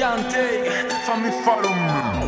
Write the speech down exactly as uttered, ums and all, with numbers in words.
gigante, fammi fare un